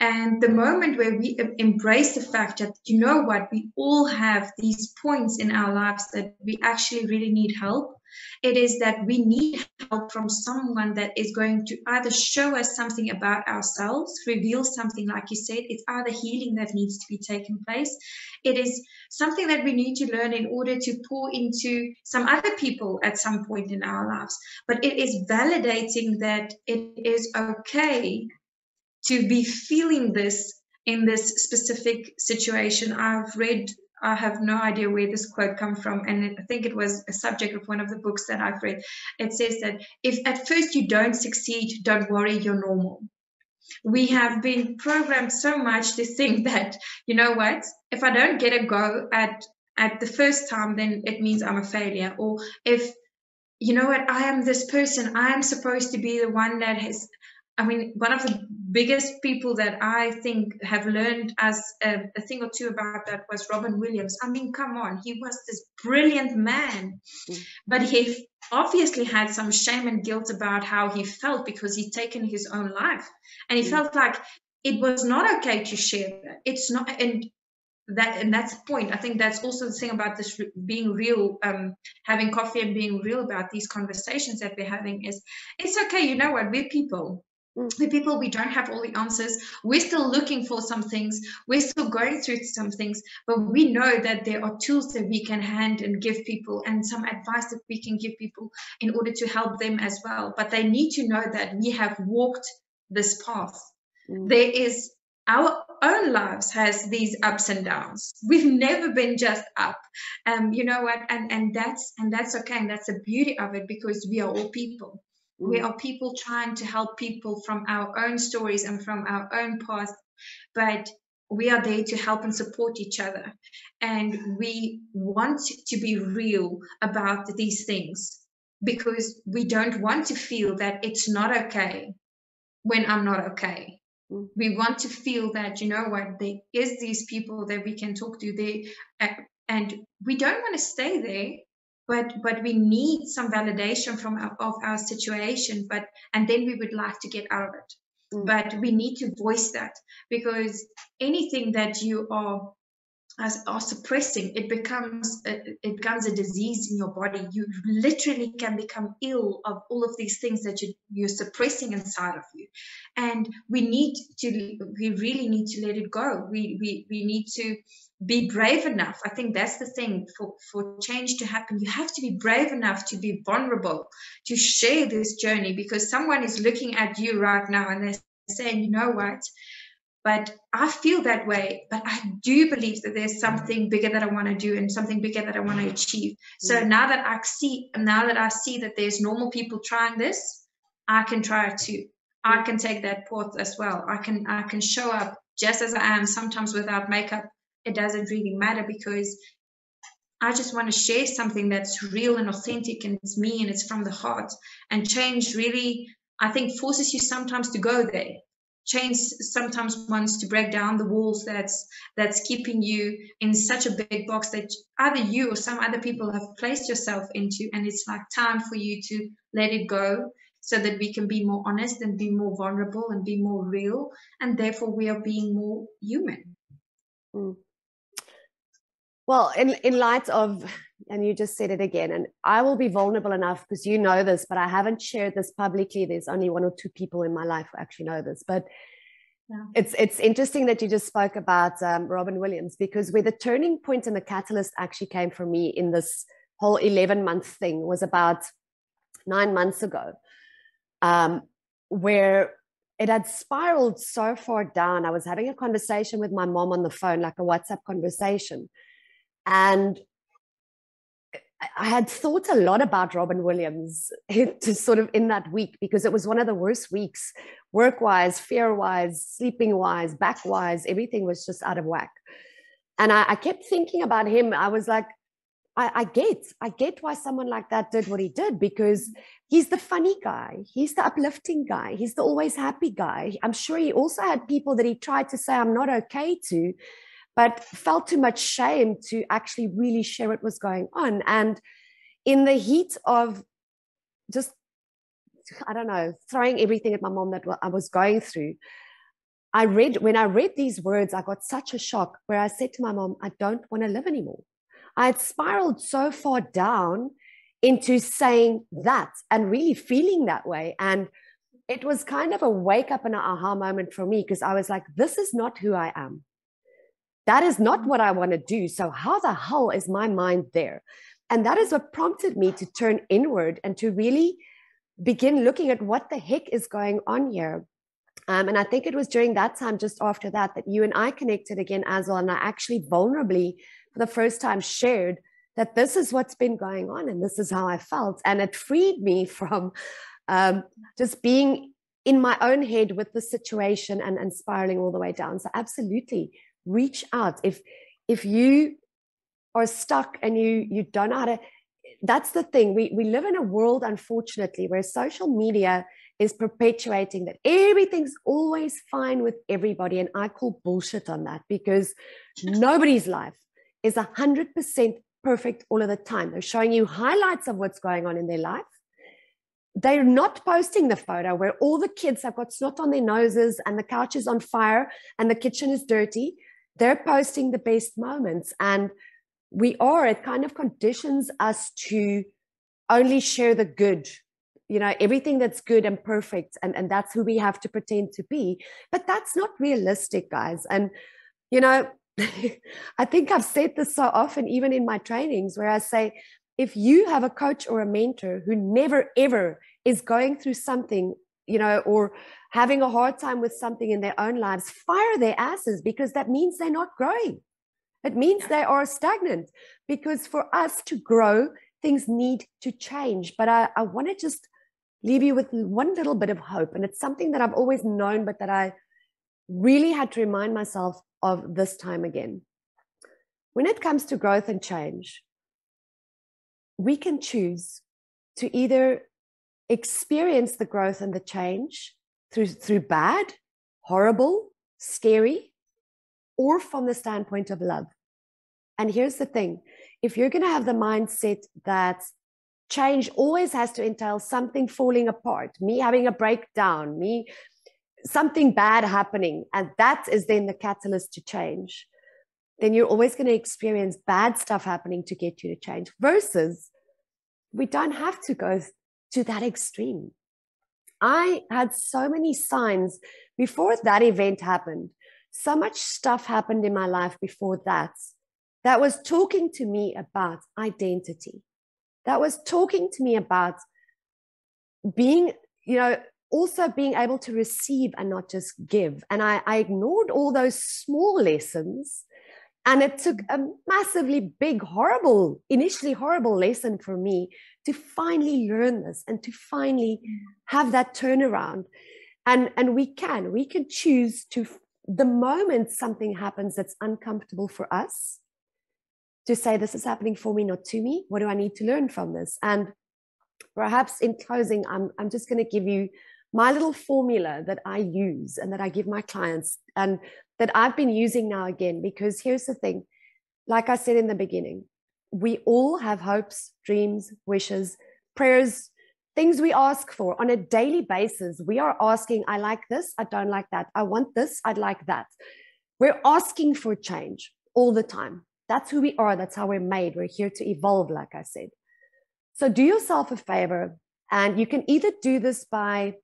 And the moment where we embrace the fact that, you know what, we all have these points in our lives that we actually really need help, it is that we need help from someone that is going to either show us something about ourselves, reveal something, like you said, it's either healing that needs to be taking place. It is something that we need to learn in order to pour into some other people at some point in our lives. But it is validating that it is okay to be feeling this in this specific situation. I've read, I have no idea where this quote come from, and I think it was a subject of one of the books that I've read. It says that if at first you don't succeed, don't worry, you're normal. We have been programmed so much to think that, you know what, if I don't get a go at, at the first time, then it means I'm a failure. Or if, you know what, I am this person, I am supposed to be the one that has, I mean, one of the biggest people that I think have learned as a, a thing or two about that was Robin Williams. I mean, come on, he was this brilliant man, mm. but he obviously had some shame and guilt about how he felt, because he'd taken his own life, and he mm. felt like it was not okay to share that. It's not, and that, and that's the point. I think that's also the thing about this being real, um, having coffee and being real about these conversations that we're having is, it's okay. You know what? We're people. We're people, we don't have all the answers. We're still looking for some things. We're still going through some things, but we know that there are tools that we can hand and give people, and some advice that we can give people in order to help them as well. But they need to know that we have walked this path. Mm. There is, our own lives has these ups and downs. We've never been just up. Um, you know what? And, and, that's, and that's okay. And that's the beauty of it, because we are all people. We are people trying to help people from our own stories and from our own past, but we are there to help and support each other. And we want to be real about these things because we don't want to feel that it's not okay when I'm not okay. We want to feel that, you know what, there is these people that we can talk to there, and we don't want to stay there, but but we need some validation from our, of our situation, but and then we would like to get out of it. Mm. But we need to voice that, because anything that you are As, are suppressing, it becomes a, it becomes a disease in your body. You literally can become ill of all of these things that you, you're suppressing inside of you, and we need to we really need to let it go. We we we need to be brave enough. I think that's the thing for for change to happen. You have to be brave enough to be vulnerable, to share this journey, because someone is looking at you right now and they're saying, you know what? But I feel that way, but I do believe that there's something bigger that I want to do and something bigger that I want to achieve. So now that I see, now that I see that there's normal people trying this, I can try it too. I can take that path as well. I can, I can show up just as I am, sometimes without makeup. It doesn't really matter, because I just want to share something that's real and authentic, and it's me and it's from the heart. And change really, I think, forces you sometimes to go there. Change sometimes wants to break down the walls that's that's keeping you in such a big box that either you or some other people have placed yourself into, and it's like time for you to let it go, so that we can be more honest and be more vulnerable and be more real, and therefore we are being more human. Mm. Well, in, in light of, and you just said it again, and I will be vulnerable enough, because you know this, but I haven't shared this publicly. There's only one or two people in my life who actually know this, but yeah. it's it's interesting that you just spoke about um, Robin Williams, because where the turning point and the catalyst actually came for me in this whole eleven month thing was about nine months ago, um, where it had spiraled so far down. I was having a conversation with my mom on the phone, like a WhatsApp conversation. And I had thought a lot about Robin Williams to sort of in that week, because it was one of the worst weeks, work-wise, fear-wise, sleeping-wise, back-wise. Everything was just out of whack. And I, I kept thinking about him. I was like, I, I get, I get why someone like that did what he did, because he's the funny guy. He's the uplifting guy. He's the always happy guy. I'm sure he also had people that he tried to say, I'm not okay to, but felt too much shame to actually really share what was going on. And in the heat of just, I don't know, throwing everything at my mom that I was going through, I read, when I read these words, I got such a shock, where I said to my mom, I don't want to live anymore. I had spiraled so far down into saying that and really feeling that way. And it was kind of a wake up and an aha moment for me, because I was like, this is not who I am. That is not what I want to do. So how the hell is my mind there? And that is what prompted me to turn inward and to really begin looking at what the heck is going on here. Um, and I think it was during that time, just after that, that you and I connected again as well. And I actually vulnerably, for the first time, shared that this is what's been going on and this is how I felt. And it freed me from um, just being in my own head with the situation and, and spiraling all the way down. So absolutely. Reach out. If if you are stuck and you you don't know how to, that's the thing. We we live in a world, unfortunately, where social media is perpetuating that everything's always fine with everybody. And I call bullshit on that, because nobody's life is a hundred percent perfect all of the time. They're showing you highlights of what's going on in their life. They're not posting the photo where all the kids have got snot on their noses and the couch is on fire and the kitchen is dirty. They're posting the best moments, and we are, it kind of conditions us to only share the good, you know, everything that's good and perfect. And, and that's who we have to pretend to be, but that's not realistic, guys. And, you know, I think I've said this so often, even in my trainings, where I say, if you have a coach or a mentor who never, ever is going through something, you know, or having a hard time with something in their own lives, fire their asses, because that means they're not growing. It means they are stagnant, because for us to grow, things need to change. But I, I want to just leave you with one little bit of hope. And it's something that I've always known, but that I really had to remind myself of this time again. When it comes to growth and change, we can choose to either experience the growth and the change through, through bad, horrible, scary, or from the standpoint of love. And here's the thing, if you're going to have the mindset that change always has to entail something falling apart, me having a breakdown, me something bad happening, and that is then the catalyst to change, then you're always going to experience bad stuff happening to get you to change, versus we don't have to go to that extreme. I had so many signs before that event happened. So much stuff happened in my life before that that was talking to me about identity, that was talking to me about being, you know, also being able to receive and not just give. And I, I ignored all those small lessons, and it took a massively big, horrible, initially horrible lesson for me to finally learn this and to finally have that turnaround. And, and we can, we can choose to, the moment something happens that's uncomfortable for us, to say, this is happening for me, not to me. What do I need to learn from this? And perhaps in closing, I'm, I'm just going to give you my little formula that I use and that I give my clients and that I've been using now again, because here's the thing. Like I said in the beginning, we all have hopes, dreams, wishes, prayers, things we ask for on a daily basis. We are asking, I like this, I don't like that. I want this, I'd like that. We're asking for change all the time. That's who we are. That's how we're made. We're here to evolve, like I said. So do yourself a favor, and you can either do this by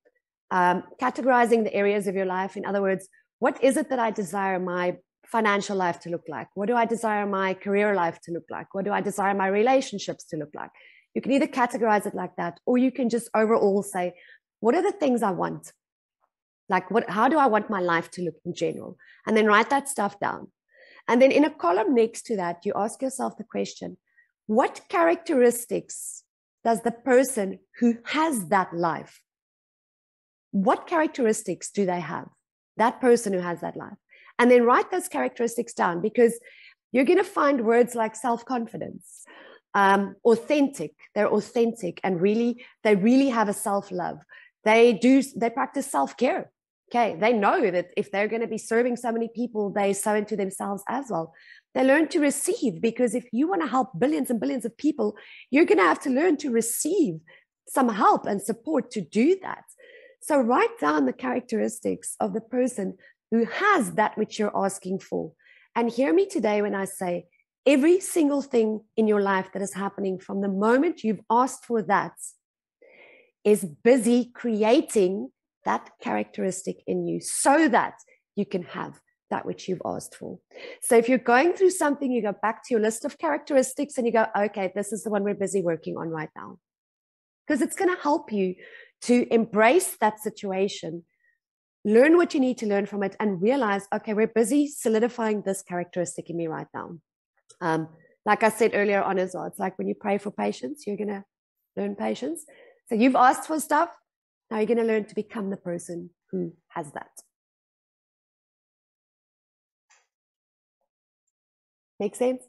um, categorizing the areas of your life. In other words, what is it that I desire my financial life to look like? What do I desire my career life to look like? What do I desire my relationships to look like? You can either categorize it like that, or you can just overall say, what are the things I want? Like, what? How do I want my life to look in general? And then write that stuff down. And then in a column next to that, you ask yourself the question, what characteristics does the person who has that life, what characteristics do they have, that person who has that life? And then write those characteristics down, because you're going to find words like self-confidence, um, authentic, they're authentic and really, they really have a self-love. They do, they practice self-care. Okay, they know that if they're going to be serving so many people, they sow into themselves as well. They learn to receive, because if you want to help billions and billions of people, you're going to have to learn to receive some help and support to do that. So write down the characteristics of the person who has that which you're asking for. And hear me today when I say every single thing in your life that is happening from the moment you've asked for that is busy creating that characteristic in you so that you can have that which you've asked for. So if you're going through something, you go back to your list of characteristics and you go, okay, this is the one we're busy working on right now. Because it's going to help you to embrace that situation, learn what you need to learn from it, and realize, okay, we're busy solidifying this characteristic in me right now. Um, like I said earlier on as well, it's like when you pray for patience, you're going to learn patience. So you've asked for stuff. Now you're going to learn to become the person who has that. Make sense?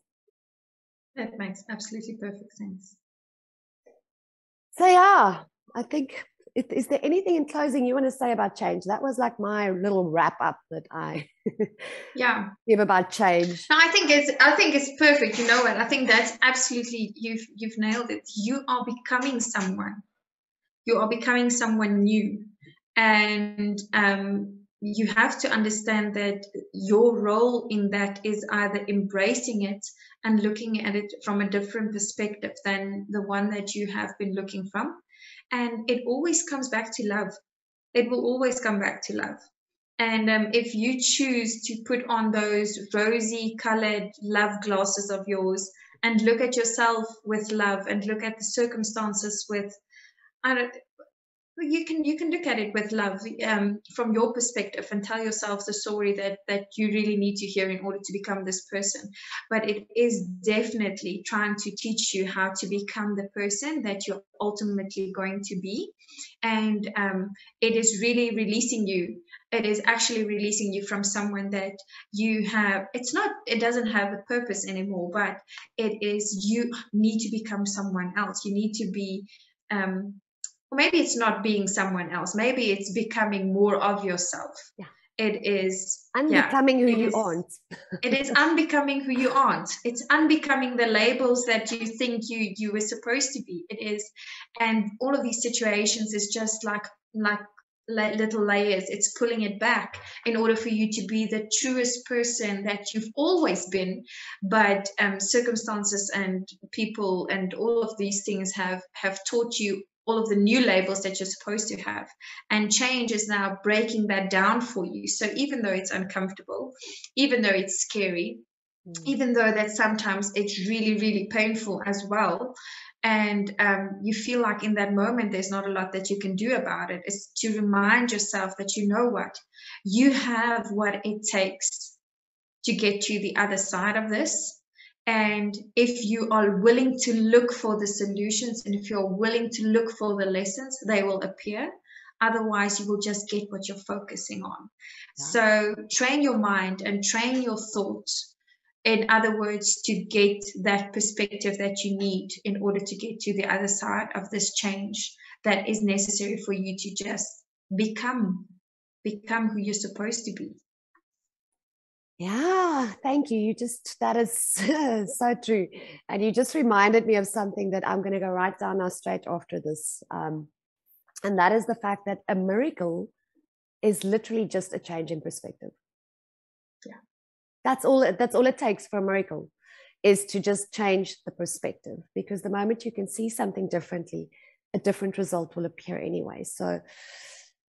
That makes absolutely perfect sense. So yeah, I think, is there anything in closing you want to say about change? That was like my little wrap up that I yeah give about change. No, I think it's I think it's perfect. You know what? I think that's absolutely, you've you've nailed it. You are becoming someone. You are becoming someone new, and um, you have to understand that your role in that is either embracing it and looking at it from a different perspective than the one that you have been looking from. And it always comes back to love. It will always come back to love. And um, if you choose to put on those rosy colored love glasses of yours and look at yourself with love and look at the circumstances with, I don't, you can you can look at it with love um, from your perspective and tell yourself the story that that you really need to hear in order to become this person. But it is definitely trying to teach you how to become the person that you're ultimately going to be, and um, it is really releasing you it is actually releasing you from someone that you have, it's not, it doesn't have a purpose anymore, but it is, you need to become someone else. You need to be, um, maybe it's not being someone else. Maybe it's becoming more of yourself. Yeah. It is unbecoming yeah, who you is, aren't. It is unbecoming who you aren't. It's unbecoming the labels that you think you you were supposed to be. It is, and all of these situations is just like like little layers. It's pulling it back in order for you to be the truest person that you've always been. But um, circumstances and people and all of these things have have taught you all of the new labels that you're supposed to have, and change is now breaking that down for you. So even though it's uncomfortable, even though it's scary, mm. even though that sometimes it's really, really painful as well, and um, you feel like in that moment there's not a lot that you can do about it, it's to remind yourself that, you know what, you have what it takes to get to the other side of this. And if you are willing to look for the solutions, and if you're willing to look for the lessons, they will appear. Otherwise, you will just get what you're focusing on. Yeah. So train your mind and train your thoughts, in other words, to get that perspective that you need in order to get to the other side of this change that is necessary for you to just become, become who you're supposed to be. Yeah, thank you. You just, that is so true. And you just reminded me of something that I'm going to go right down now straight after this. Um, and that is the fact that a miracle is literally just a change in perspective. Yeah. That's all, that's all it takes for a miracle, is to just change the perspective, because the moment you can see something differently, a different result will appear anyway. So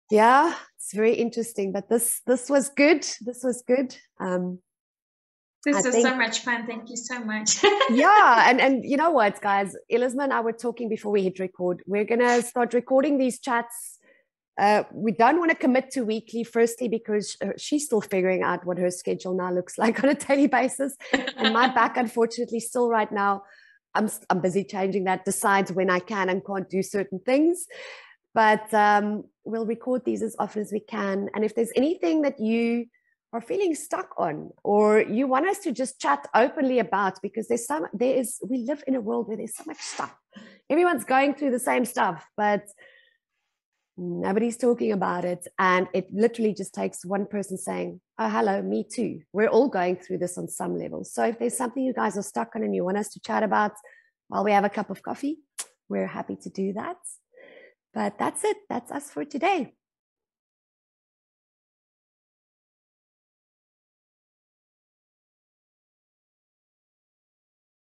yeah, it's very interesting, but this this was good. This was good. Um, this I was think, so much fun. Thank you so much. yeah, and and you know what, guys? Elizma and I were talking before we hit record. We're gonna start recording these chats. Uh, we don't want to commit to weekly, firstly, because she's still figuring out what her schedule now looks like on a daily basis, and my back, unfortunately, still right now, I'm I'm busy changing that. Decides when I can and can't do certain things. But um, we'll record these as often as we can. And if there's anything that you are feeling stuck on, or you want us to just chat openly about, because there's some, there is, we live in a world where there's so much stuff. Everyone's going through the same stuff, but nobody's talking about it. And it literally just takes one person saying, oh, hello, me too. We're all going through this on some level. So if there's something you guys are stuck on and you want us to chat about while we have a cup of coffee, we're happy to do that. But that's it. That's us for today.